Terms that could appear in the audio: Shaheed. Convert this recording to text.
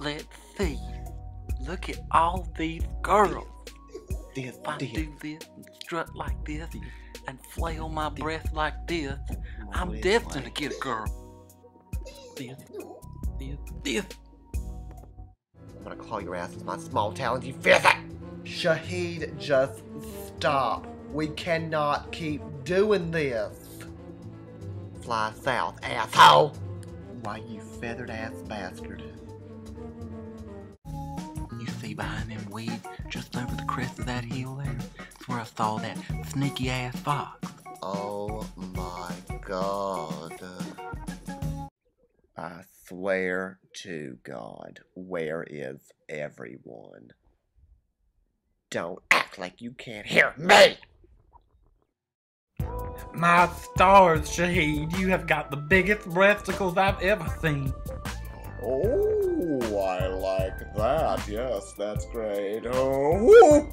Let's see. Look at all these girls. If I do this and strut like this and flail my breath like this, I'm destined to get a girl. This. I'm gonna claw your ass with my small talons, you filthy! Shaheed, just stop. We cannot keep doing this. Fly south, asshole! Why, you feathered ass bastard. You see behind them weeds, just over the crest of that hill there? That's where I saw that sneaky ass fox. Oh my god. I swear to God, where is everyone? Don't act like you can't hear me! My stars, Shaheed, you have got the biggest breasticles I've ever seen. Oh, I like that. Yes, that's great. Oh.